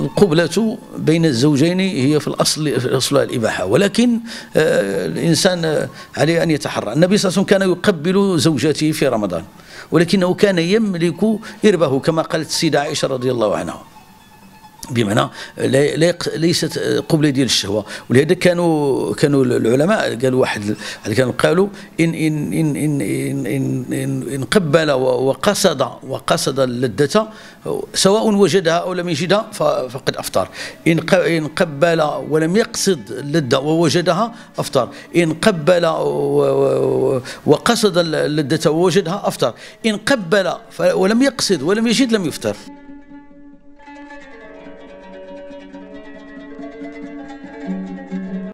القبلة بين الزوجين هي في الأصل الإباحة، ولكن الإنسان عليه أن يتحرى. النبي صلى الله عليه وسلم كان يقبل زوجته في رمضان، ولكنه كان يملك إربه كما قالت السيدة عائشة رضي الله عنها، بمعنى ليست قبلة ديال الشهوة. ولهذا كانوا العلماء قالوا واحد قالوا إن إن إن إن إن إن إن قبل وقصد اللذة سواء وجدها أو لم يجدها فقد أفطر. إن قبل ولم يقصد اللذة ووجدها أفطر. إن قبل وقصد اللذة ووجدها أفطر. إن قبل ولم يقصد ولم يجد لم يفطر.